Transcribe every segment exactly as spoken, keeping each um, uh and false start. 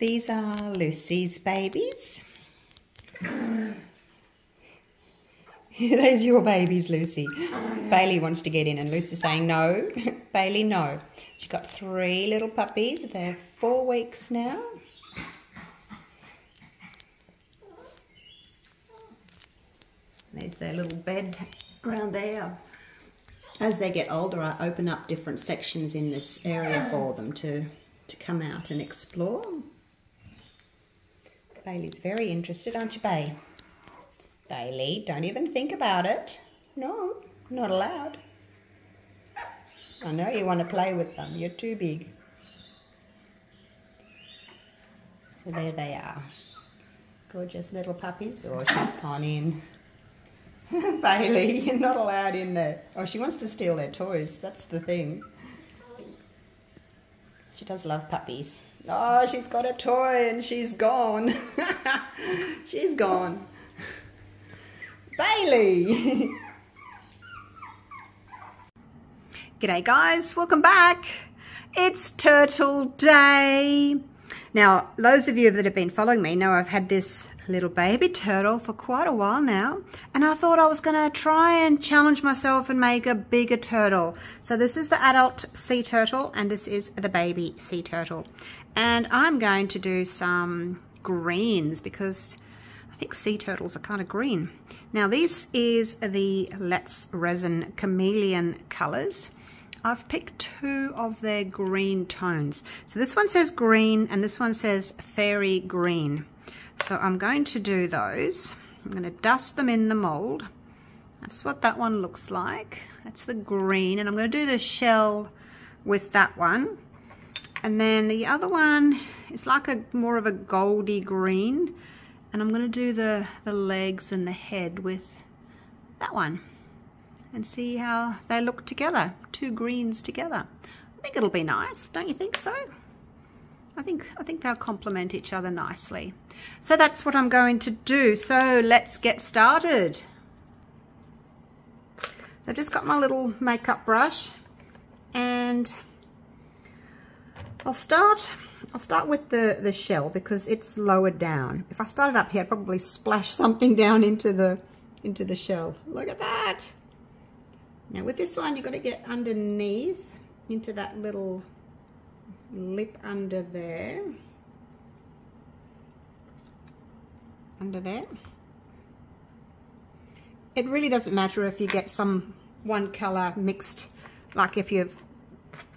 These are Lucy's babies. Those are your babies, Lucy. Bailey wants to get in and Lucy's saying no. Bailey, no. She's got three little puppies. They're four weeks now. There's their little bed around there. As they get older, I open up different sections in this area for them to, to come out and explore. Bailey's very interested, aren't you, Bae? Bailey, don't even think about it. No, not allowed. I know you want to play with them. You're too big. So there they are. Gorgeous little puppies. Oh, she's gone in. Bailey, you're not allowed in there. Oh, she wants to steal their toys. That's the thing. She does love puppies. Oh, she's got a toy and she's gone. She's gone. Bailey. G'day guys, welcome back. It's Turtle Day. Now, those of you that have been following me know I've had this little baby turtle for quite a while now, and I thought I was going to try and challenge myself and make a bigger turtle. So this is the adult sea turtle and this is the baby sea turtle. And I'm going to do some greens because I think sea turtles are kind of green. Now this is the Let's Resin Chameleon colours. I've picked two of their green tones. So this one says green and this one says fairy green. So I'm going to do those. I'm going to dust them in the mold. That's what that one looks like. That's the green, and I'm going to do the shell with that one. And then the other one is like a more of a goldy green, and I'm going to do the, the legs and the head with that one and see how they look together. Two greens together. I think it'll be nice, don't you think so? I think, I think they'll complement each other nicely. So that's what I'm going to do. So let's get started. I've just got my little makeup brush and I'll start, I'll start with the, the shell because it's lower down. If I started up here, I'd probably splash something down into the, into the shell. Look at that. Now with this one, you've got to get underneath into that little lip under there, under there. It really doesn't matter if you get some one color mixed, like if you've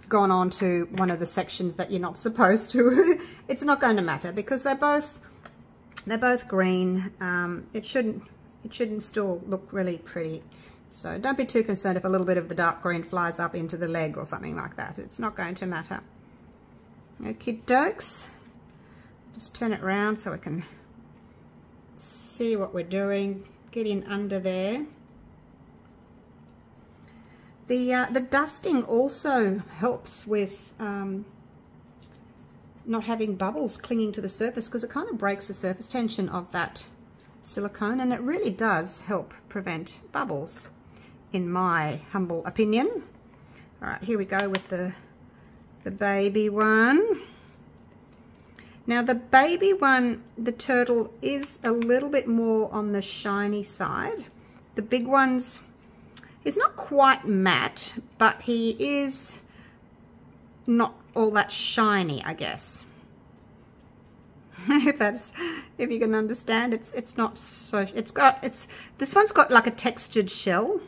gone on to one of the sections that you're not supposed to. It's not going to matter because they're both they're both green. Um, it shouldn't it shouldn't still look really pretty. So don't be too concerned if a little bit of the dark green flies up into the leg or something like that. It's not going to matter. Okie dokes. Just turn it around so I can see what we're doing. Get in under there. The uh, the dusting also helps with um, not having bubbles clinging to the surface because it kind of breaks the surface tension of that silicone, and it really does help prevent bubbles, in my humble opinion. All right, here we go with the the baby one. Now the baby one, the turtle, is a little bit more on the shiny side. The big one's, he's not quite matte, but he is not all that shiny, I guess. If that's, if you can understand, it's it's not so, it's got, it's, this one's got like a textured shell,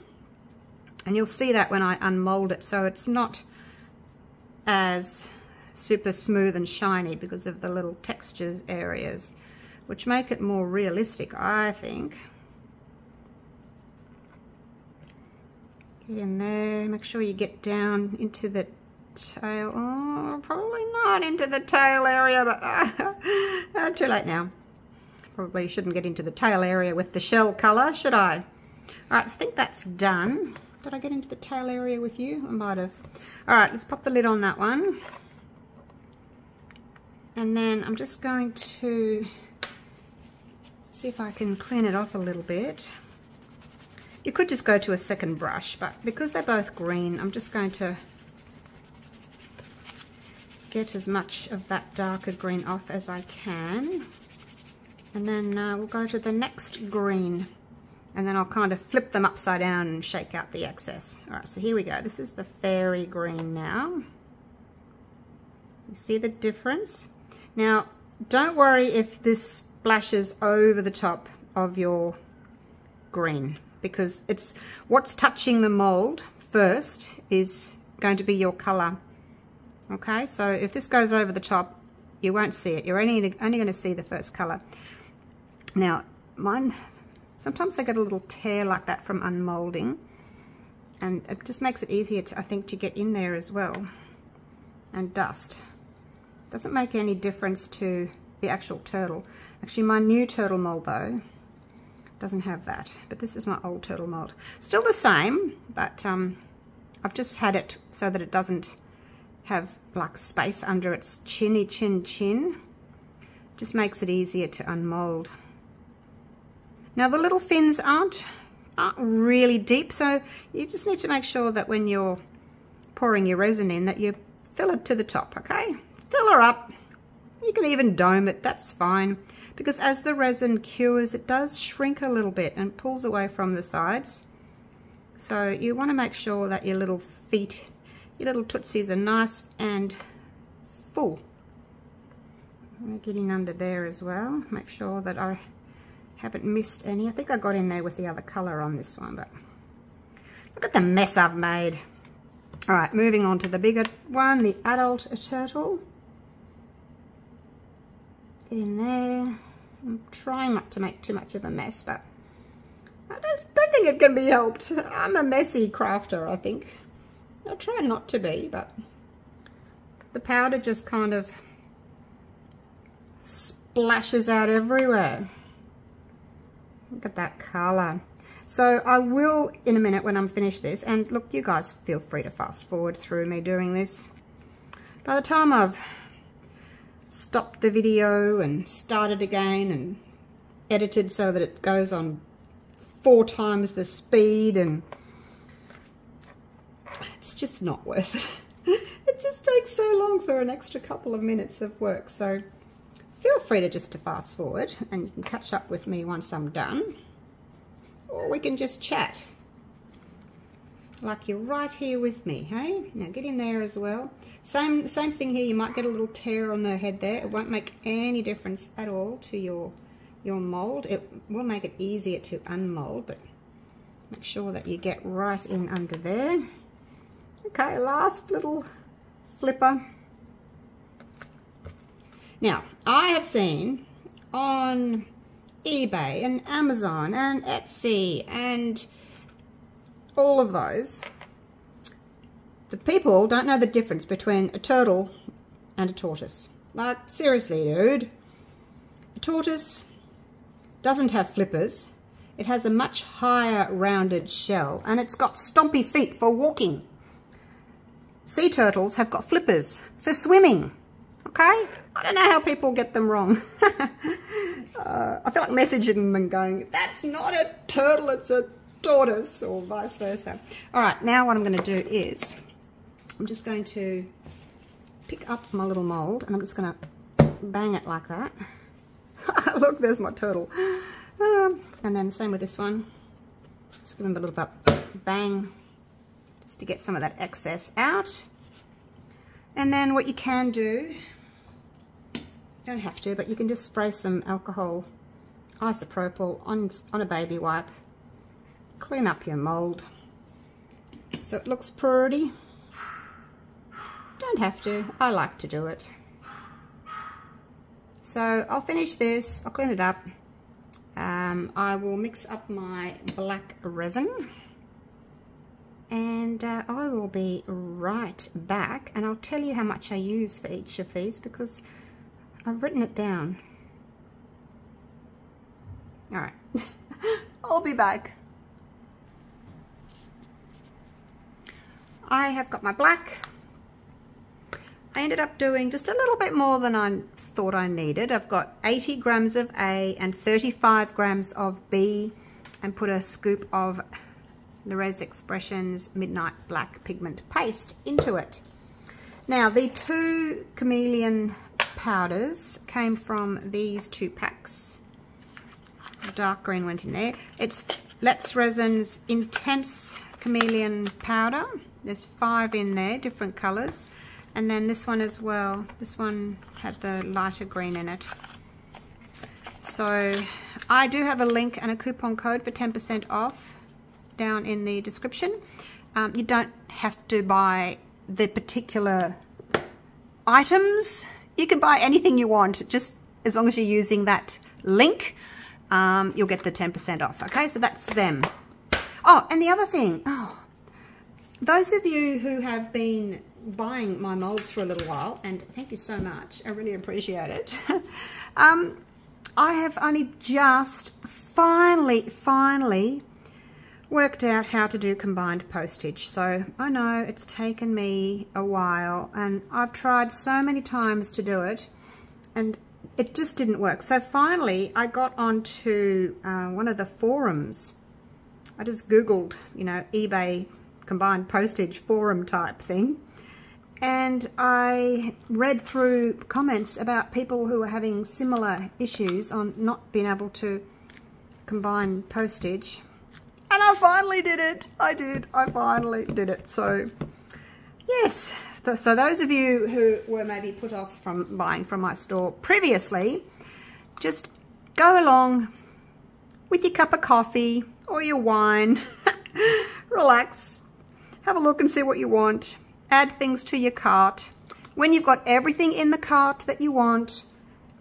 and you'll see that when I unmold it, so it's not as super smooth and shiny because of the little textures areas, which make it more realistic, I think. Get in there, make sure you get down into the tail. Oh, probably not into the tail area, but uh, too late now. Probably shouldn't get into the tail area with the shell color, should I? All right, so I think that's done. Did I get into the tail area with you? I might have. All right, let's pop the lid on that one. And then I'm just going to see if I can clean it off a little bit. You could just go to a second brush, but because they're both green, I'm just going to get as much of that darker green off as I can. And then uh, we'll go to the next green. And then I'll kind of flip them upside down and shake out the excess. All right, so here we go. This is the fairy green now. You see the difference? Now, don't worry if this splashes over the top of your green, because it's what's touching the mold first is going to be your color. Okay, so if this goes over the top, you won't see it. You're only, only going to see the first color. Now, mine, sometimes they get a little tear like that from unmolding, and it just makes it easier, to, I think, to get in there as well and dust. Doesn't make any difference to the actual turtle. Actually, my new turtle mold, though, doesn't have that, but this is my old turtle mold. Still the same, but um, I've just had it so that it doesn't have like space under its chinny chin chin. Just makes it easier to unmold. Now the little fins aren't, aren't really deep, so you just need to make sure that when you're pouring your resin in that you fill it to the top, okay? Fill her up. You can even dome it, that's fine, because as the resin cures it does shrink a little bit and pulls away from the sides. So you want to make sure that your little feet, your little tootsies are nice and full. I'm going to get in under there as well, make sure that I haven't missed any. I think I got in there with the other colour on this one, but look at the mess I've made. All right, moving on to the bigger one, the adult turtle. Get in there. I'm trying not to make too much of a mess, but I don't, don't think it can be helped. I'm a messy crafter, I think. I try not to be, but the powder just kind of splashes out everywhere. Look at that colour. So I will, in a minute when I'm finished this, and look, you guys feel free to fast forward through me doing this. By the time I've stopped the video and started again and edited so that it goes on four times the speed, and it's just not worth it. It just takes so long for an extra couple of minutes of work, so feel free to just to fast forward and you can catch up with me once I'm done, or we can just chat like you're right here with me. Hey, now get in there as well. Same same thing here, you might get a little tear on the head there. It won't make any difference at all to your your mold. It will make it easier to unmold, but make sure that you get right in under there. Okay, last little flipper. Now, I have seen on eBay and Amazon and Etsy and all of those, the people don't know the difference between a turtle and a tortoise. Like, seriously, dude. A tortoise doesn't have flippers. It has a much higher rounded shell, and it's got stompy feet for walking. Sea turtles have got flippers for swimming, okay? I don't know how people get them wrong. uh, I feel like messaging them and going, that's not a turtle, it's a tortoise, or vice versa. All right, now what I'm going to do is I'm just going to pick up my little mold and I'm just going to bang it like that. Look, there's my turtle. Um, and then same with this one. Just give them a little bit, bang. Just to get some of that excess out. And then what you can do, you don't have to, but you can just spray some alcohol, isopropyl, on, on a baby wipe, clean up your mold so it looks pretty. Don't have to, I like to do it. So I'll finish this, I'll clean it up. Um, I will mix up my black resin. And uh, I will be right back, and I'll tell you how much I use for each of these because I've written it down. All right, I'll be back. I have got my black. I ended up doing just a little bit more than I thought I needed. I've got eighty grams of A and thirty-five grams of B, and put a scoop of Lorez Expressions Midnight Black pigment paste into it. Now, the two Chameleon powders came from these two packs. The dark green went in there. It's Let's Resin's Intense Chameleon Powder. There's five in there, different colours. And then this one as well. This one had the lighter green in it. So I do have a link and a coupon code for ten percent off down in the description. Um, you don't have to buy the particular items. You can buy anything you want, just as long as you're using that link, um, you'll get the ten percent off. Okay, so that's them. Oh, and the other thing, oh, those of you who have been buying my molds for a little while, and thank you so much, I really appreciate it. um, I have only just finally, finally worked out how to do combined postage. So I know it's taken me a while, and I've tried so many times to do it and it just didn't work. So finally I got onto uh, one of the forums. I just googled, you know, eBay combined postage forum type thing, and I read through comments about people who were having similar issues on not being able to combine postage. And I finally did it. I did. I finally did it. So, yes. So those of you who were maybe put off from buying from my store previously, just go along with your cup of coffee or your wine. Relax. Have a look and see what you want. Add things to your cart. When you've got everything in the cart that you want,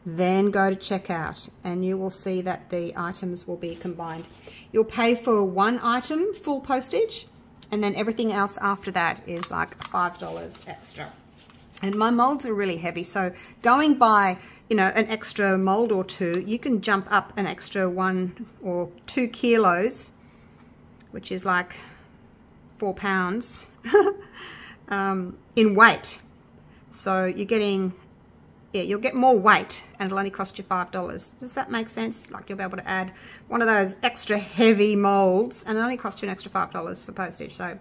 then go to checkout and you will see that the items will be combined. You'll pay for one item full postage, and then everything else after that is like five dollars extra. And my molds are really heavy, so going by, you know, an extra mold or two, you can jump up an extra one or two kilos, which is like four pounds um, in weight. So you're getting, yeah, you'll get more weight and it'll only cost you five dollars. Does that make sense? Like, you'll be able to add one of those extra heavy molds and it only costs you an extra five dollars for postage. So,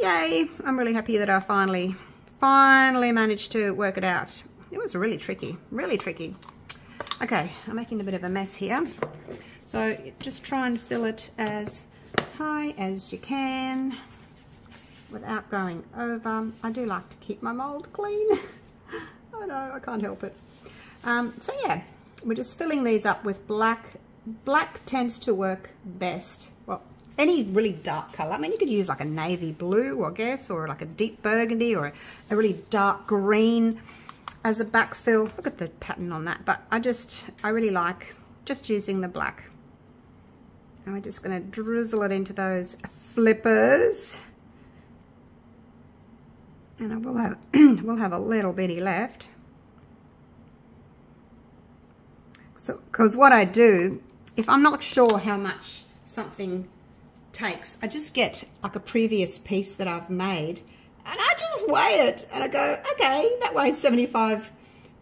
yay, I'm really happy that I finally, finally managed to work it out. It was really tricky, really tricky. Okay, I'm making a bit of a mess here. So just try and fill it as high as you can without going over. I do like to keep my mold clean. I know, I can't help it. Um, so yeah, we're just filling these up with black. Black tends to work best. Well, any really dark colour. I mean, you could use like a navy blue, I guess, or like a deep burgundy, or a, a really dark green as a backfill. Look at the pattern on that. But I just, I really like just using the black. And we're just going to drizzle it into those flippers. And I will have, we'll have a little bitty left. So, because what I do, if I'm not sure how much something takes, I just get like a previous piece that I've made and I just weigh it and I go, okay, that weighs seventy-five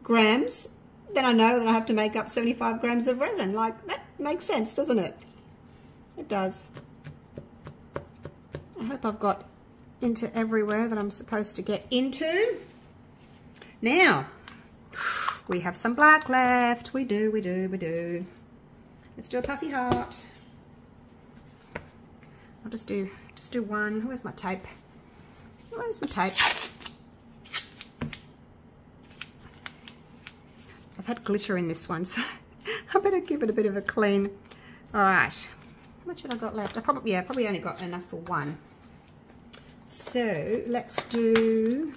grams. Then I know that I have to make up seventy-five grams of resin. Like, that makes sense, doesn't it? It does. I hope I've got into everywhere that I'm supposed to get into. Now, we have some black left. We do, we do, we do. Let's do a puffy heart. I'll just do, just do one. Where's my tape? Where's my tape? I've had glitter in this one, so I better give it a bit of a clean. All right, how much have I got left? I probably, yeah, probably only got enough for one. So let's do,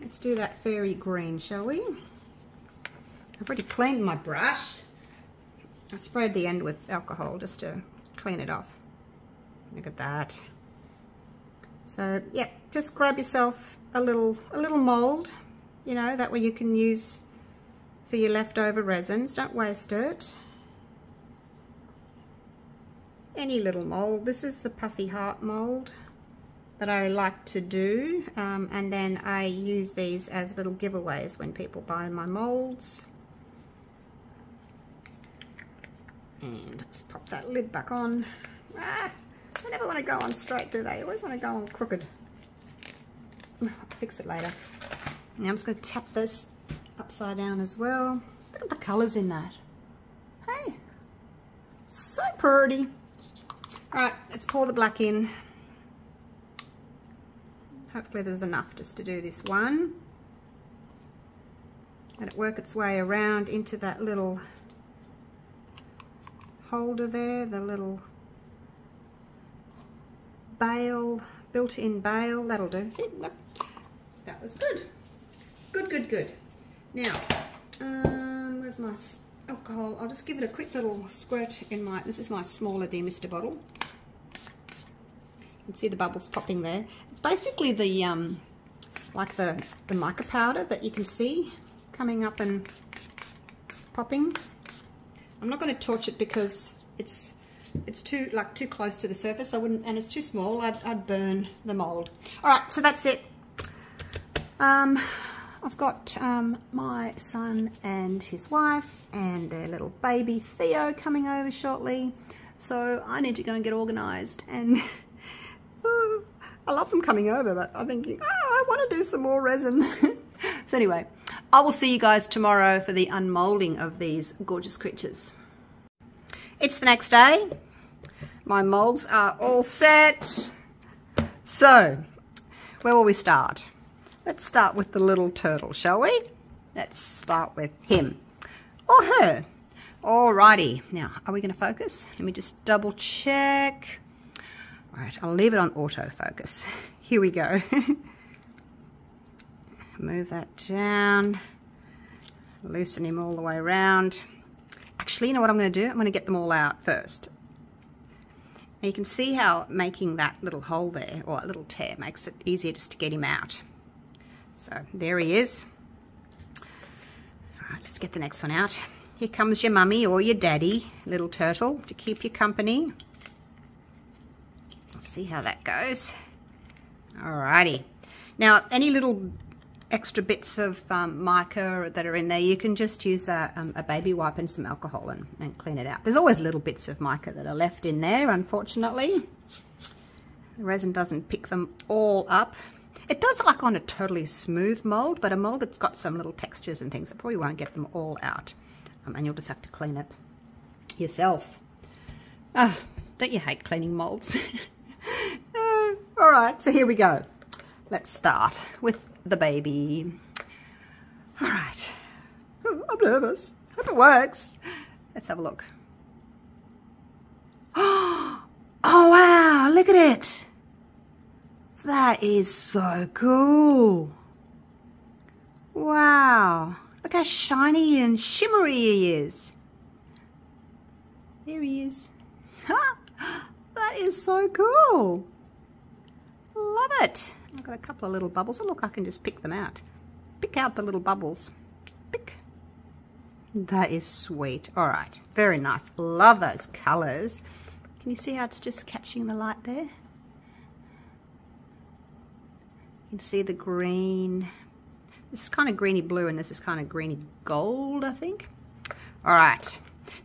let's do that fairy green, shall we? I've already cleaned my brush. I sprayed the end with alcohol just to clean it off. Look at that. So yeah, just grab yourself a little, a little mold, you know, that way you can use for your leftover resins. Don't waste it. Any little mold. This is the puffy heart mold that I like to do, um, and then I use these as little giveaways when people buy my molds. And just pop that lid back on. Ah, I never want to go on straight, do they? I always want to go on crooked. I'll fix it later. Now I'm just going to tap this upside down as well. Look at the colours in that. Hey, so pretty. All right, let's pour the black in. Hopefully there's enough just to do this one. Let it work its way around into that little holder there, the little bale, built-in bale. That'll do. See, look, that was good. Good, good, good. Now, um, where's my alcohol? I'll just give it a quick little squirt in my, this is my smaller demister bottle. You can see the bubbles popping there. It's basically the, um, like the, the mica powder that you can see coming up and popping. I'm not going to torch it because it's it's too like too close to the surface. I wouldn't, and it's too small. I'd, I'd burn the mold. All right, so that's it. Um, I've got um, my son and his wife and their little baby Theo coming over shortly, so I need to go and get organised. And oh, I love them coming over, but I'm thinking, oh, I want to do some more resin. So anyway, I will see you guys tomorrow for the unmoulding of these gorgeous creatures. It's the next day. My moulds are all set. So, where will we start? Let's start with the little turtle, shall we? Let's start with him or her. Alrighty. Now, are we going to focus? Let me just double check. All right, I'll leave it on autofocus. Here we go. Move that down, loosen him all the way around. Actually, you know what I'm going to do? I'm going to get them all out first. Now you can see how making that little hole there, or a little tear, makes it easier just to get him out. So there he is. All right, let's get the next one out. Here comes your mummy or your daddy, little turtle, to keep you company. Let's see how that goes. Alrighty. Now, any little extra bits of um, mica that are in there, you can just use a, um, a baby wipe and some alcohol and, and clean it out. There's always little bits of mica that are left in there, unfortunately. The resin doesn't pick them all up. It does like on a totally smooth mould, but a mould that's got some little textures and things, it probably won't get them all out. Um, and you'll just have to clean it yourself. Oh, don't you hate cleaning moulds? uh, all right, so here we go. Let's start with the baby. All right. Oh, I'm nervous. Hope it works. Let's have a look. Oh, wow. Look at it. That is so cool. Wow. Look how shiny and shimmery he is. There he is. That is so cool. Love it. I've got a couple of little bubbles. Oh, look, I can just pick them out. Pick out the little bubbles. Pick. That is sweet. All right. Very nice. Love those colours. Can you see how it's just catching the light there? You can see the green. This is kind of greeny blue and this is kind of greeny gold, I think. All right.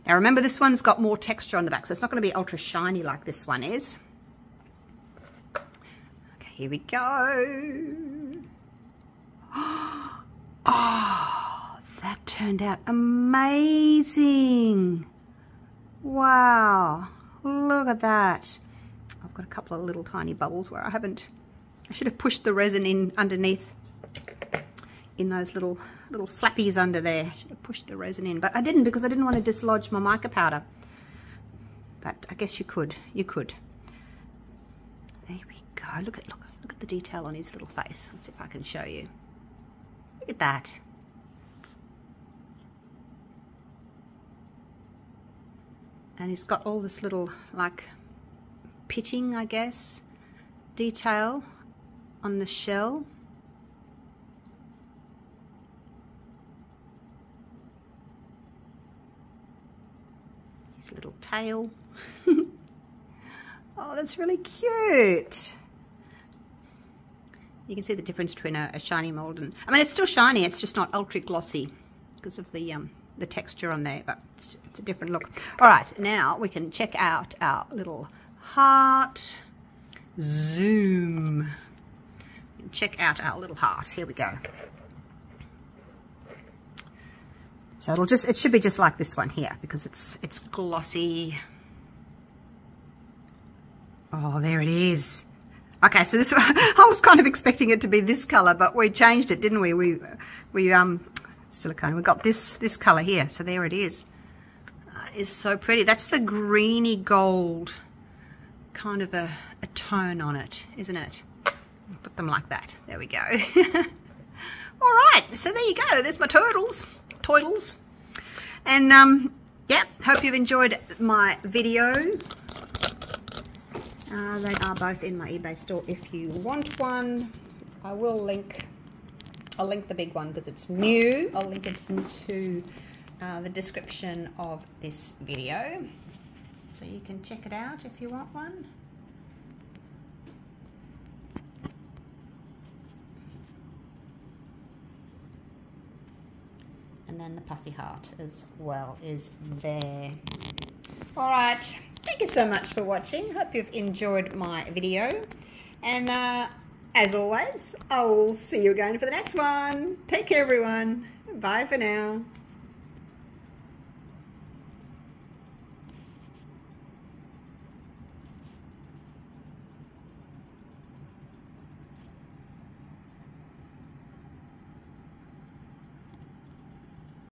Now, remember, this one's got more texture on the back, so it's not going to be ultra shiny like this one is. Here we go. Oh, that turned out amazing. Wow, look at that. I've got a couple of little tiny bubbles where I haven't, I should have pushed the resin in underneath in those little, little flappies under there. I should have pushed the resin in, but I didn't because I didn't want to dislodge my mica powder. But I guess you could, you could. There we go. Look at, look, look at the detail on his little face. Let's see if I can show you. Look at that. And he's got all this little, like, pitting, I guess, detail on the shell. His little tail. Oh, that's really cute. You can see the difference between a, a shiny mold and, I mean, it's still shiny, it's just not ultra glossy because of the um, the texture on there, but it's, just, it's a different look. All right, now we can check out our little heart. Zoom. check out our little heart. Here we go. So it'll just, it should be just like this one here, because it's it's glossy. Oh, there it is. Okay, so this, I was kind of expecting it to be this color, but we changed it, didn't we? We, we um, silicone, we got this, this color here. So there it is. Uh, it's so pretty. That's the greeny gold kind of a, a tone on it, isn't it? Put them like that. There we go. All right, so there you go. There's my turtles, toidles. And um, yeah, hope you've enjoyed my video. Uh, they are both in my eBay store if you want one. I will link, I'll link the big one because it's new. I'll link it into uh, the description of this video. So you can check it out if you want one. And then the puffy heart as well is there. All right. Thank you so much for watching. Hope you've enjoyed my video. And uh, as always, I'll see you again for the next one. Take care, everyone. Bye for now.